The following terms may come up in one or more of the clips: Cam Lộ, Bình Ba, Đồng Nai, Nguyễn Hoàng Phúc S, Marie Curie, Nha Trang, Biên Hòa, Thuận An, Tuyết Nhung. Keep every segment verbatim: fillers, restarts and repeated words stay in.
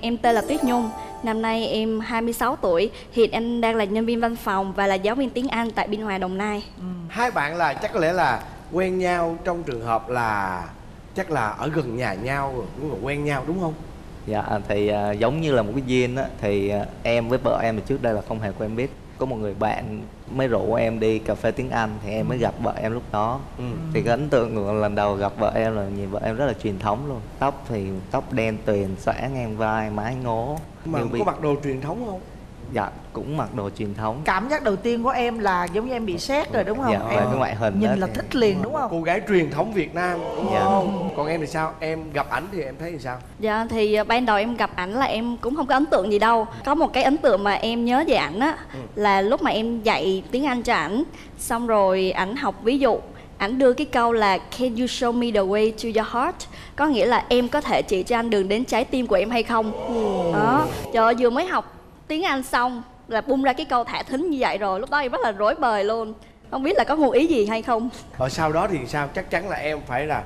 Em tên là Tuyết Nhung, năm nay em hai mươi sáu tuổi, hiện em đang là nhân viên văn phòng và là giáo viên tiếng Anh tại Biên Hòa, Đồng Nai. Ừ. Hai bạn là chắc có lẽ là quen nhau trong trường hợp là chắc là ở gần nhà nhau rồi, cũng là quen nhau đúng không? Dạ thì uh, giống như là một cái duyên á, thì uh, em với vợ em trước đây là không hề quen biết. Có một người bạn mới rủ em đi cà phê tiếng Anh thì em mới gặp vợ em lúc đó. Ừ. Thì cái ấn tượng lần đầu gặp vợ em là nhìn vợ em rất là truyền thống luôn. Tóc thì tóc đen tuyền, xõa ngang vai, mái ngố. Mà nhưng có bị... mặc đồ truyền thống không? Dạ, cũng mặc đồ truyền thống. Cảm giác đầu tiên của em là giống như em bị sét rồi đúng không? Dạ, em cái ngoại hình nhìn là thì... thích liền đúng không? Cô gái truyền thống Việt Nam đúng dạ. không? Còn em thì sao? Em gặp ảnh thì em thấy thì sao? Dạ, thì ban đầu em gặp ảnh là em cũng không có ấn tượng gì đâu. Có một cái ấn tượng mà em nhớ về ảnh á ừ. là lúc mà em dạy tiếng Anh cho ảnh, xong rồi ảnh học ví dụ, ảnh đưa cái câu là Can you show me the way to your heart? Có nghĩa là em có thể chỉ cho anh đường đến trái tim của em hay không? Ừ. Đó, trời ơi, vừa mới học tiếng Anh xong là bung ra cái câu thả thính như vậy rồi. Lúc đó em rất là rối bời luôn, không biết là có ngụ ý gì hay không. Ở sau đó thì sao? Chắc chắn là em phải là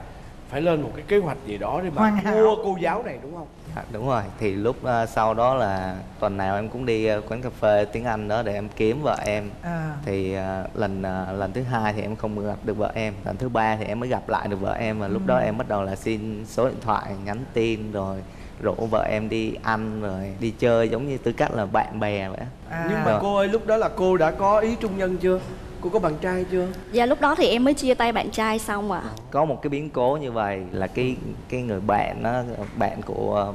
phải lên một cái kế hoạch gì đó để mà mua cô giáo này đúng không? À, đúng rồi, thì lúc uh, sau đó là tuần nào em cũng đi uh, quán cà phê tiếng Anh đó để em kiếm vợ em. À. Thì uh, lần uh, lần thứ hai thì em không gặp được vợ em, lần thứ ba thì em mới gặp lại được vợ em và ừ. lúc đó em bắt đầu là xin số điện thoại, nhắn tin rồi rủ vợ em đi ăn rồi đi chơi giống như tư cách là bạn bè vậy. À. Nhưng mà cô ơi, lúc đó là cô đã có ý trung nhân chưa? Cô có bạn trai chưa? Dạ lúc đó thì em mới chia tay bạn trai xong ạ. À. Có một cái biến cố như vậy là cái cái người bạn đó, bạn của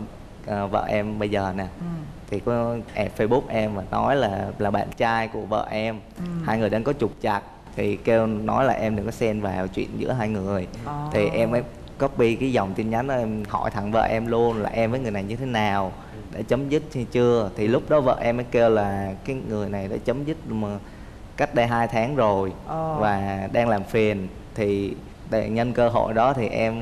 uh, vợ em bây giờ nè. Ừ. Thì có add Facebook em và nói là là bạn trai của vợ em. Ừ. Hai người đang có trục trặc thì kêu nói là em đừng có xen vào chuyện giữa hai người. À. Thì em mới copy cái dòng tin nhắn đó, em hỏi thẳng vợ em luôn là em với người này như thế nào, đã chấm dứt hay chưa. Thì lúc đó vợ em mới kêu là cái người này đã chấm dứt mà cách đây hai tháng rồi oh. và đang làm phiền. Thì để nhân cơ hội đó thì em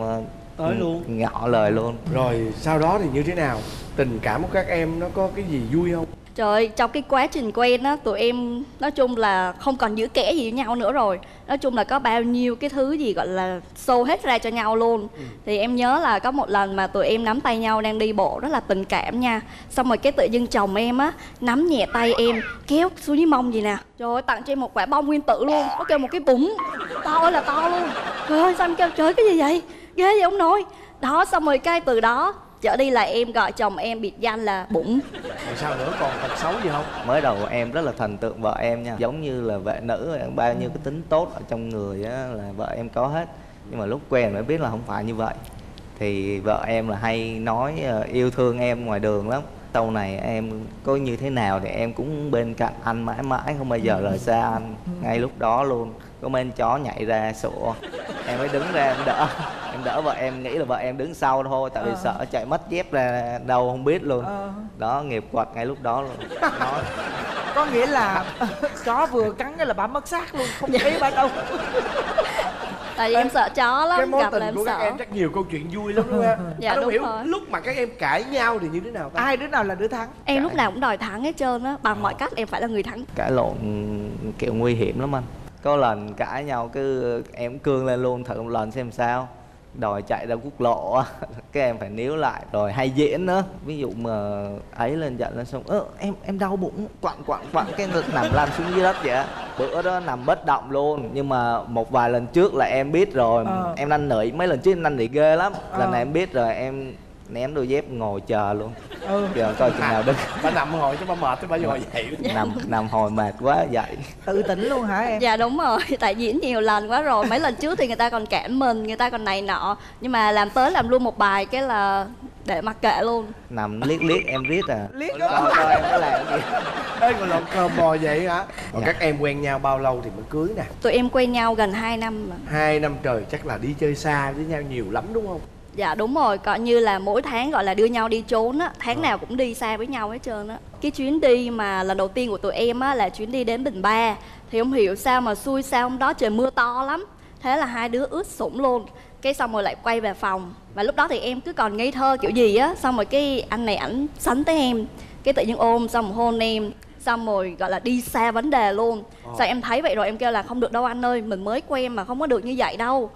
tới luôn, ngỏ lời luôn. Rồi sau đó thì như thế nào? Tình cảm của các em nó có cái gì vui không? Trời ơi, trong cái quá trình quen á, tụi em nói chung là không còn giữ kẽ gì với nhau nữa rồi. Nói chung là có bao nhiêu cái thứ gì gọi là show hết ra cho nhau luôn. Ừ. Thì em nhớ là có một lần mà tụi em nắm tay nhau đang đi bộ rất là tình cảm nha. Xong rồi cái tự dưng chồng em á, nắm nhẹ tay em, kéo xuống dưới mông gì nè. Trời ơi, tặng cho em một quả bông nguyên tử luôn. Nó kêu một cái bụng to ơi là to luôn. Trời ơi, sao em kêu trời cái gì vậy? Ghê vậy ông nội. Đó, xong rồi cái từ đó trở đi là em gọi chồng em biệt danh là bụng. Rồi sao nữa, còn thật xấu gì không? Mới đầu em rất là thần tượng vợ em nha, giống như là vệ nữ, bao nhiêu cái tính tốt ở trong người á, là vợ em có hết. Nhưng mà lúc quen mới biết là không phải như vậy. Thì vợ em là hay nói yêu thương em ngoài đường lắm. Sau này em có như thế nào thì em cũng bên cạnh anh mãi mãi, không bao giờ rời xa anh. Ngay lúc đó luôn, có mấy con chó nhảy ra sủa, em mới đứng ra em đỡ. Em đỡ vợ em, nghĩ là vợ em đứng sau thôi. Tại vì ờ. sợ chạy mất dép ra đâu không biết luôn. ờ. Đó, nghiệp quật ngay lúc đó luôn. Đó. Có nghĩa là chó vừa cắn là bà mất xác luôn, không thấy bà đâu. Tại vì em, em sợ chó lắm. Cái mối gặp tình là em của sợ. Các em chắc nhiều câu chuyện vui lắm đúng không? Dạ đúng hiểu rồi. Lúc mà các em cãi nhau thì như thế nào ta? Ai đứa nào là đứa thắng? Em cãi. Lúc nào cũng đòi thắng hết trơn á. Bằng mọi cách em phải là người thắng. Cãi lộn kiểu nguy hiểm lắm anh. Có lần cãi nhau cứ em cương lên luôn, thử một lần xem sao. Đòi chạy ra quốc lộ, các em phải níu lại. Rồi hay diễn nữa, ví dụ mà ấy lên giận lên xong ơ em em đau bụng, quặn quặn quặn cái ngực nằm lăn xuống dưới đất vậy á. Bữa đó nằm bất động luôn. Nhưng mà một vài lần trước là em biết rồi. ờ. Em năn nỉ, mấy lần trước em năn nỉ ghê lắm. ờ. Lần này em biết rồi, em ném đôi dép ngồi chờ luôn. ừ. Giờ coi chừng nào đứng. Bà nằm hồi chứ bà mệt chứ bà ngồi dậy. Nằm nằm hồi mệt quá dậy. Tự tỉnh luôn hả em? Dạ đúng rồi, tại diễn nhiều lần quá rồi. Mấy lần trước thì người ta còn cảm mình, người ta còn này nọ. Nhưng mà làm tới làm luôn một bài cái là để mặc kệ luôn. Nằm liếc liếc em riết à. Liếc coi coi em có làm gì. Ê còn lộn cơm bò vậy hả? Còn dạ. Các em quen nhau bao lâu thì mới cưới nè? Tụi em quen nhau gần hai năm mà. hai năm trời chắc là đi chơi xa với nhau nhiều lắm đúng không? Dạ đúng rồi, coi như là mỗi tháng gọi là đưa nhau đi trốn á. Tháng nào cũng đi xa với nhau hết trơn á. Cái chuyến đi mà lần đầu tiên của tụi em á là chuyến đi đến Bình Ba. Thì không hiểu sao mà xui sao hôm đó trời mưa to lắm. Thế là hai đứa ướt sũng luôn. Cái xong rồi lại quay về phòng. Và lúc đó thì em cứ còn ngây thơ kiểu gì á. Xong rồi cái anh này ảnh sánh tới em, cái tự nhiên ôm xong rồi hôn em. Xong rồi gọi là đi xa vấn đề luôn. Sao em thấy vậy rồi em kêu là không được đâu anh ơi, mình mới quen mà không có được như vậy đâu.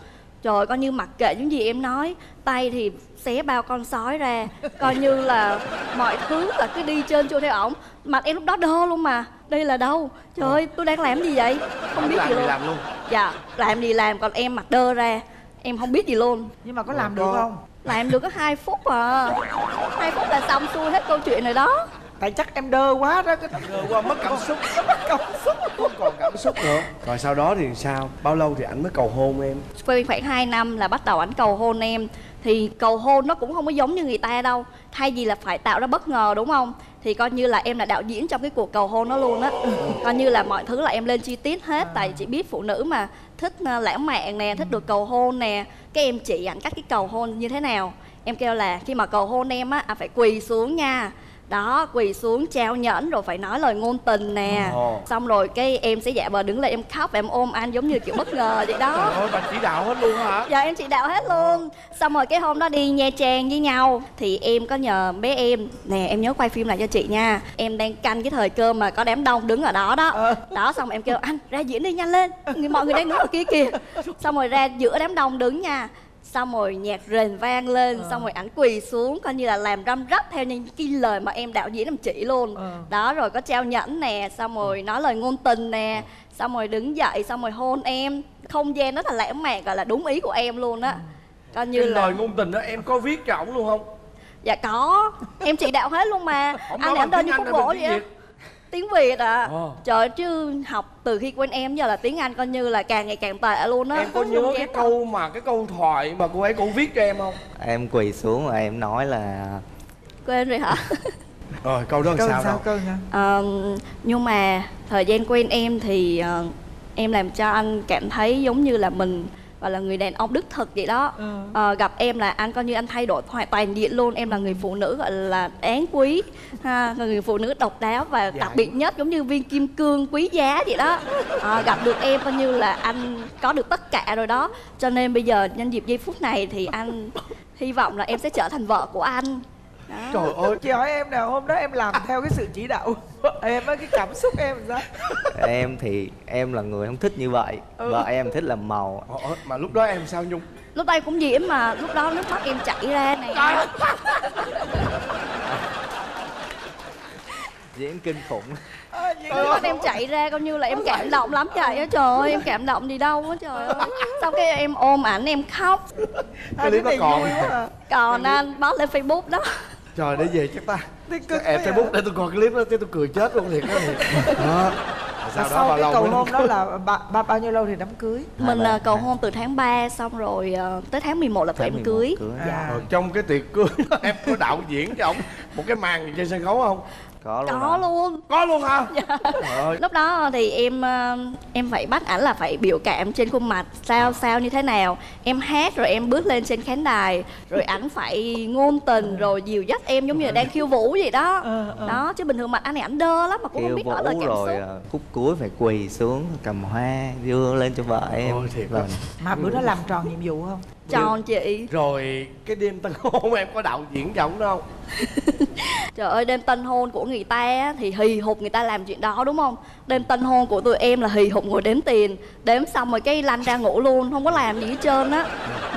Trời, coi như mặc kệ những gì em nói, tay thì xé bao con sói ra, coi như là mọi thứ là cứ đi trên trôi theo ổng. Mặt em lúc đó đơ luôn mà. Đây là đâu? Trời ơi, tôi đang làm gì vậy? Không biết làm gì luôn. Làm luôn. Dạ, làm gì làm, còn em mặt đơ ra. Em không biết gì luôn. Nhưng mà có làm được không? Làm được có hai phút à. Hai phút là xong xuôi hết câu chuyện rồi đó. Tại chắc em đơ quá đó, cái đơ quá mất cảm xúc, mất cảm xúc, không còn cảm xúc nữa. Rồi sau đó thì sao? Bao lâu thì ảnh mới cầu hôn em? Quen khoảng hai năm là bắt đầu ảnh cầu hôn em. Thì cầu hôn nó cũng không có giống như người ta đâu. Thay vì là phải tạo ra bất ngờ đúng không? Thì coi như là em là đạo diễn trong cái cuộc cầu hôn đó luôn á. Coi như là mọi thứ là em lên chi tiết hết. Tại chị biết phụ nữ mà thích lãng mạn nè, thích được cầu hôn nè. Cái em chị ảnh cách cái cầu hôn như thế nào? Em kêu là khi mà cầu hôn em á, à, phải quỳ xuống nha. Đó, quỳ xuống trao nhẫn rồi phải nói lời ngôn tình nè. Oh. Xong rồi cái em sẽ dạ bờ đứng lên, em khóc và em ôm anh giống như kiểu bất ngờ vậy đó. Trời ơi, bà chỉ đạo hết luôn hả? Dạ em chỉ đạo hết luôn. Xong rồi cái hôm đó đi Nha Trang với nhau thì em có nhờ bé em nè, em nhớ quay phim lại cho chị nha, em đang canh cái thời cơ mà có đám đông đứng ở đó đó. Ờ. Đó, xong em kêu anh ra diễn đi, nhanh lên, mọi người đang đứng ở kia kìa. Xong rồi ra giữa đám đông đứng nha. Xong rồi nhạc rền vang lên, ờ. xong rồi ảnh quỳ xuống, coi như là làm răm rắp theo những cái lời mà em đạo diễn làm chị luôn. ờ. Đó, rồi có trao nhẫn nè, xong rồi nói lời ngôn tình nè, xong rồi đứng dậy, xong rồi hôn em. Không gian rất là lãng mạn, gọi là đúng ý của em luôn á. Coi như cái là lời ngôn tình đó em có viết cho ổng luôn không? Dạ có, em chỉ đạo hết luôn mà. Anh ảnh đơn như khúc gỗ vậy á. Tiếng Việt à. Ờ. Trời, chứ học từ khi quen em giờ là tiếng Anh coi như là càng ngày càng tệ luôn á. Em có nhớ cái câu không? Mà cái câu thoại mà cô ấy cũng viết cho em không? Em quỳ xuống rồi em nói là... Quên rồi hả? Rồi câu đó câu sao, sao đâu? À, nhưng mà thời gian quen em thì uh, em làm cho anh cảm thấy giống như là mình gọi là người đàn ông đích thực vậy đó. ừ. à, Gặp em là anh coi như anh thay đổi hoàn toàn diện luôn. Em là người phụ nữ gọi là đáng quý ha, người phụ nữ độc đáo và dạ. đặc biệt nhất, giống như viên kim cương quý giá vậy đó. à, Gặp được em coi như là anh có được tất cả rồi đó. Cho nên bây giờ nhân dịp giây phút này thì anh hy vọng là em sẽ trở thành vợ của anh đó. Trời ơi, chị hỏi em nào, hôm đó em làm theo cái sự chỉ đạo em á, cái cảm xúc em sao? Em thì em là người không thích như vậy. ừ. Vợ em thích làm màu. Ủa, mà lúc đó em sao Nhung? Lúc đó em cũng diễm mà, lúc đó nước mắt em chảy ra này. à. Diễn kinh khủng. à, Nước mắt em chảy ra coi như là em cảm động lắm vậy á. Trời ơi, em cảm động gì đâu á trời ơi. Sau cái em ôm ảnh em khóc. Cái clip đó còn à. Còn anh post lên Facebook đó. Trời, để về chắc ta em Facebook để tôi coi clip đó, tôi cười chết luôn thiệt đó. Đó. Sau, sau đó, cái cầu hôn đó là ba, ba, bao nhiêu lâu thì đám cưới? Mình là cầu hôn từ tháng ba, xong rồi uh, tới tháng mười một là tụi em cưới. cưới. Dạ. Rồi, trong cái tiệc cưới em có đạo diễn cho ổng một cái màn trên sân khấu không? Có luôn. Có luôn. Có luôn hả? Dạ. Lúc đó thì em em phải bắt ảnh là phải biểu cảm trên khuôn mặt sao sao như thế nào. Em hát rồi em bước lên trên khán đài, rồi ảnh phải ngôn tình rồi dìu dắt em giống như là đang khiêu vũ vậy đó. Đó, chứ bình thường mặt anh này ảnh đơ lắm mà cũng không biết nói lời cảm xúc. Rồi khúc cuối phải quỳ xuống cầm hoa đưa lên cho vợ em. Ôi thiệt rồi. Mà bữa đó làm tròn nhiệm vụ không? Tròn chị. Rồi cái đêm tân hôn em có đạo diễn giọng đâu. Trời ơi, đêm tân hôn của người ta thì hì hục người ta làm chuyện đó đúng không? Đêm tân hôn của tụi em là hì hục ngồi đếm tiền, đếm xong rồi cái lăn ra ngủ luôn, không có làm gì hết trơn á.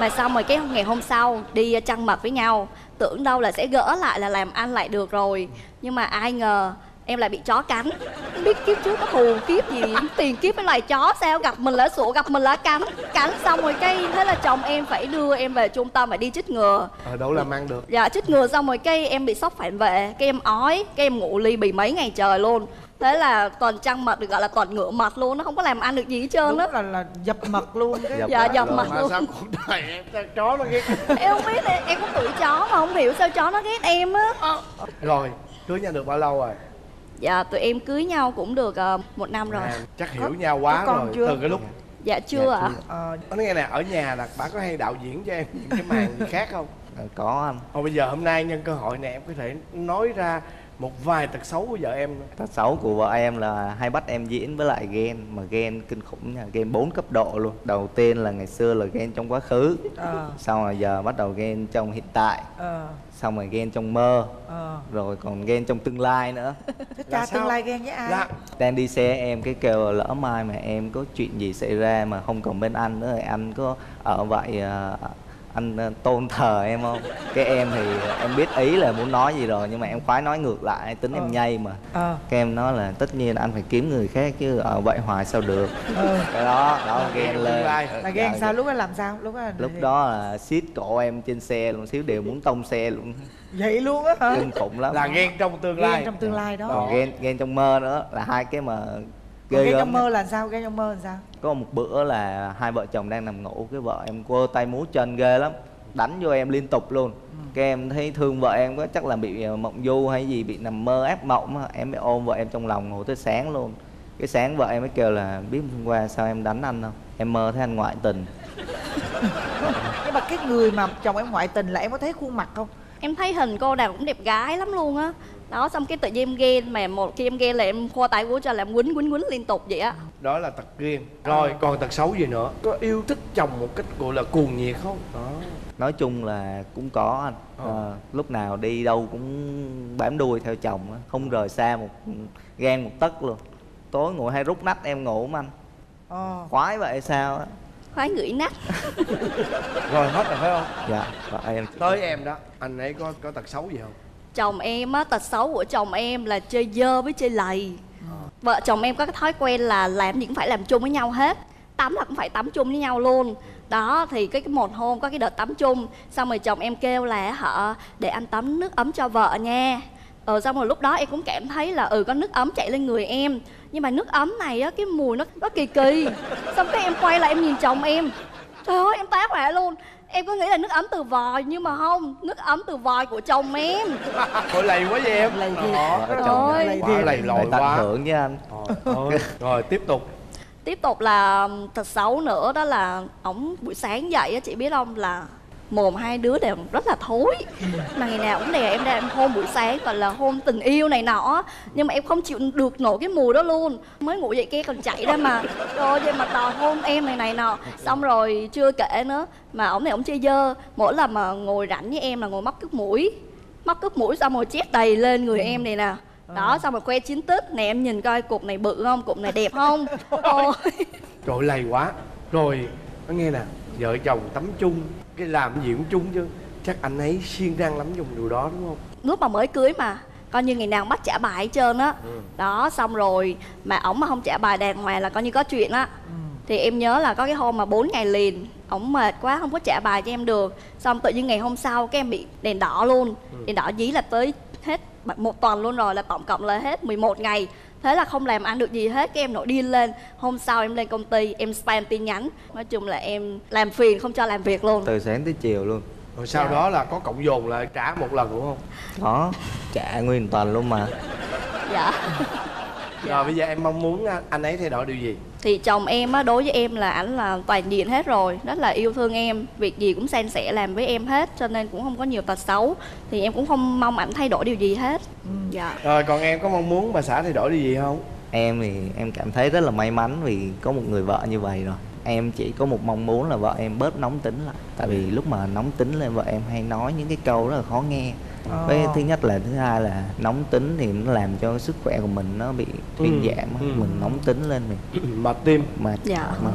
Mà xong rồi cái ngày hôm sau đi chăn mật với nhau, tưởng đâu là sẽ gỡ lại là làm ăn lại được rồi, nhưng mà ai ngờ em lại bị chó cắn. Không biết kiếp trước có thù kiếp gì, tiền kiếp với loài chó sao, gặp mình là sủa, gặp mình là cắn. Cắn xong rồi cái thế là chồng em phải đưa em về trung tâm phải đi chích ngừa. Ở đâu làm ăn được. Dạ, chích ngừa xong rồi cái em bị sốc phản vệ, cái em ói, cái em ngủ ly bì mấy ngày trời luôn. Thế là toàn trăng mật, được gọi là toàn ngựa mật luôn, nó không có làm ăn được gì hết trơn á. Là là dập mật luôn cái. Dạ, dập mật luôn. Mà sao cuộc đời em sao chó nó ghét. Em không biết, em cũng tuổi chó mà không hiểu sao chó nó ghét em á. À. Rồi, cưới nhau được bao lâu rồi? Dạ, tụi em cưới nhau cũng được uh, một năm rồi. À, chắc hiểu có, nhau quá rồi, chưa? Từ cái lúc... Dạ, chưa ạ. Dạ, à? Ờ, nói nghe nè, ở nhà là bà có hay đạo diễn cho em những cái màn gì khác không? Ờ, có anh. Ồ, bây giờ hôm nay nhân cơ hội này em có thể nói ra một vài tật xấu của vợ em. Tật xấu của vợ em là hay bắt em diễn với lại ghen. Mà ghen kinh khủng nha, ghen bốn cấp độ luôn. Đầu tiên là ngày xưa là ghen trong quá khứ à. Xong rồi giờ bắt đầu ghen trong hiện tại à. Xong rồi ghen trong mơ à. Rồi còn ghen trong tương lai nữa. Thế cha tương lai ghen với ai? Dạ. Đang đi xe em cái kêu lỡ mai mà em có chuyện gì xảy ra mà không còn bên anh nữa, anh có ở vậy anh tôn thờ em không? Cái em thì em biết ý là muốn nói gì rồi nhưng mà em khoái nói ngược lại, tính ờ. em nhây mà ờ. Cái em nói là tất nhiên anh phải kiếm người khác chứ ở vậy hoài sao được ờ. Cái đó, đó là ghen lên. Là ghen sao? Lúc đó làm sao? Lúc đó là, lúc đó là siết cổ em trên xe luôn, xíu đều muốn tông xe luôn. Vậy luôn á hả? Kinh khủng lắm. Là ghen trong tương lai. Ghen trong tương lai đó. Còn ghen, ghen trong mơ nữa là hai cái mà ghê. Ghen trong mơ là sao? Ghen trong mơ là sao? Có một bữa là hai vợ chồng đang nằm ngủ, cái vợ em quơ tay múa chân ghê lắm, đánh vô em liên tục luôn. Ừ. Cái em thấy thương vợ em quá, chắc là bị mộng du hay gì, bị nằm mơ ác mộng. Em mới ôm vợ em trong lòng ngủ tới sáng luôn. Cái sáng vợ em mới kêu là biết hôm qua sao em đánh anh không? Em mơ thấy anh ngoại tình. Nhưng mà cái người mà chồng em ngoại tình là em có thấy khuôn mặt không? Em thấy hình cô nào cũng đẹp gái lắm luôn á. Đó, xong cái tự nhiên em ghen, mà một khi em ghen là em khoa tay của cho làm quýnh quýnh quýnh liên tục vậy á. Đó là tật ghen. Rồi à. Còn tật xấu gì nữa? Có yêu thích chồng một cách gọi là cuồng nhiệt không? Đó. Nói chung là cũng có anh à. À, lúc nào đi đâu cũng bám đuôi theo chồng, không rời xa một ghen một tấc luôn. Tối ngồi hay rút nách em ngủ mà anh à. Khoái vậy sao á? Khoái ngửi nách. Rồi hết rồi phải không? Dạ. Và em tới em đó, anh ấy có có tật xấu gì không? Chồng em á, tật xấu của chồng em là chơi dơ với chơi lầy. Vợ chồng em có cái thói quen là làm gì cũng phải làm chung với nhau hết, tắm là cũng phải tắm chung với nhau luôn. Đó, thì cái, cái một hôm có cái đợt tắm chung, xong rồi chồng em kêu là họ để anh tắm nước ấm cho vợ nha. Ờ, xong rồi lúc đó em cũng cảm thấy là ừ có nước ấm chạy lên người em, nhưng mà nước ấm này á, cái mùi nó nó kỳ kỳ. Xong cái em quay lại em nhìn chồng em, trời ơi em tá hỏa luôn. Em có nghĩ là nước ấm từ vòi nhưng mà không, nước ấm từ vòi của chồng em. Thôi lầy quá vậy em. Lầy thiệt. Trời ơi, quá lầy lội quá. Tận hưởng với anh. Rồi, rồi tiếp tục. Tiếp tục là thật xấu nữa đó là ổng buổi sáng dậy á, chị biết không, là mồm hai đứa đều rất là thối. Mà ngày nào cũng đè em ra em hôn buổi sáng, gọi là hôn tình yêu này nọ. Nhưng mà em không chịu được nổi cái mùi đó luôn. Mới ngủ dậy kia còn chạy ra mà rồi vậy mà tò hôn em này này nọ. Xong rồi chưa kể nữa, mà ổng này ổng chơi dơ. Mỗi lần mà ngồi rảnh với em là ngồi móc cướp mũi. Móc cướp mũi xong rồi chét đầy lên người em này nè. Đó, xong rồi que chiến tích. Nè em nhìn coi cục này bự không, cục này đẹp không. Ôi trời lầy quá. Rồi, nó nghe nè, vợ chồng tắm chung, cái làm gì cũng chung chứ. Chắc anh ấy siêng năng lắm dùng điều đó đúng không? Lúc mà mới cưới mà coi như ngày nào bắt trả bài hết trơn á. Ừ. Đó, xong rồi mà ổng mà không trả bài đàng hoàng là coi như có chuyện á. Ừ. Thì em nhớ là có cái hôm mà bốn ngày liền ổng mệt quá không có trả bài cho em được. Xong tự nhiên ngày hôm sau cái em bị đèn đỏ luôn. Ừ. Đèn đỏ dí là tới hết một tuần luôn rồi, là tổng cộng là hết mười một ngày. Thế là không làm ăn được gì hết, cái em nổi điên lên. Hôm sau em lên công ty, em spam tin nhắn. Nói chung là em làm phiền, không cho làm việc luôn. Từ sáng tới chiều luôn. Rồi sau dạ. đó là có cộng dồn lại trả một lần đúng không? Đó, trả nguyên tuần luôn mà. Dạ. Rồi dạ. bây giờ em mong muốn anh ấy thay đổi điều gì? Thì chồng em á, đối với em là ảnh là toàn diện hết rồi. Rất là yêu thương em, việc gì cũng san sẻ làm với em hết. Cho nên cũng không có nhiều tật xấu. Thì em cũng không mong ảnh thay đổi điều gì hết. Ừ. Dạ. Rồi còn em có mong muốn bà xã thay đổi điều gì không? Em thì em cảm thấy rất là may mắn vì có một người vợ như vậy rồi. Em chỉ có một mong muốn là vợ em bớt nóng tính lại. Tại vì lúc mà nóng tính lên vợ em hay nói những cái câu rất là khó nghe. À. Với thứ nhất là thứ hai là nóng tính thì nó làm cho sức khỏe của mình nó bị thuyên ừ. giảm. Ừ. Mình nóng tính lên mình mệt tim mệt. Dạ. Mệt.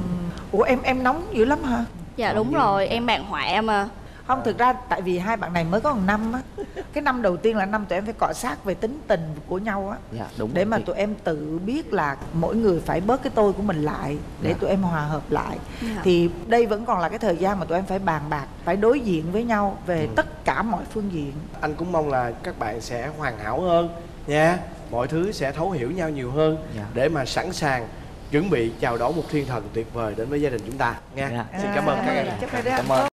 Ủa em em nóng dữ lắm hả? Dạ đúng rồi, em bạn họa mà. Không, thực ra tại vì hai bạn này mới có một năm á. Cái năm đầu tiên là năm tụi em phải cọ sát về tính tình của nhau á. Dạ, đúng. Để mà tụi em tự biết là mỗi người phải bớt cái tôi của mình lại. Để dạ. tụi em hòa hợp lại. Dạ. Thì đây vẫn còn là cái thời gian mà tụi em phải bàn bạc, phải đối diện với nhau về ừ. tất cả mọi phương diện. Anh cũng mong là các bạn sẽ hoàn hảo hơn nha. Mọi thứ sẽ thấu hiểu nhau nhiều hơn. Dạ. Để mà sẵn sàng chuẩn bị chào đón một thiên thần tuyệt vời đến với gia đình chúng ta nha. Dạ. Xin cảm ơn các em. Cảm ơn.